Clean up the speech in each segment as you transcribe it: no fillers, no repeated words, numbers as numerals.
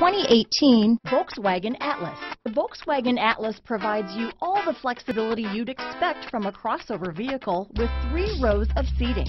2018 Volkswagen Atlas. The Volkswagen Atlas provides you all the flexibility you'd expect from a crossover vehicle with 3 rows of seating.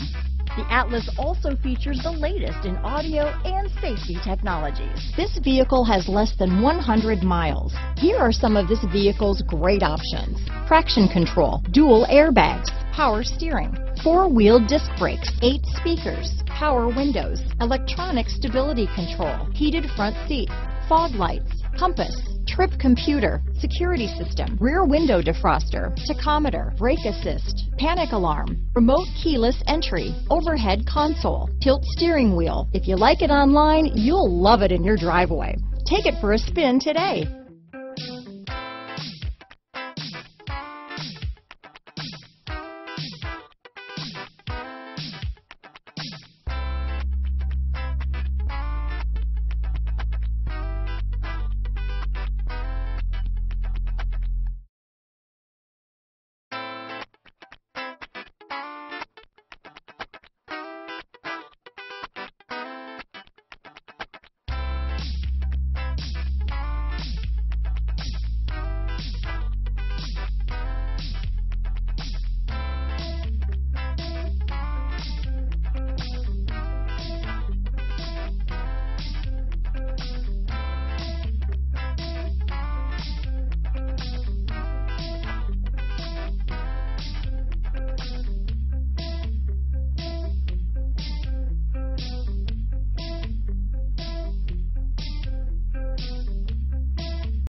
The Atlas also features the latest in audio and safety technologies. This vehicle has less than 100 miles. Here are some of this vehicle's great options: traction control, dual airbags, power steering, 4-wheel disc brakes, 8 speakers, power windows, electronic stability control, heated front seats, fog lights, compass, trip computer, security system, rear window defroster, tachometer, brake assist, panic alarm, remote keyless entry, overhead console, tilt steering wheel. If you like it online, you'll love it in your driveway. Take it for a spin today.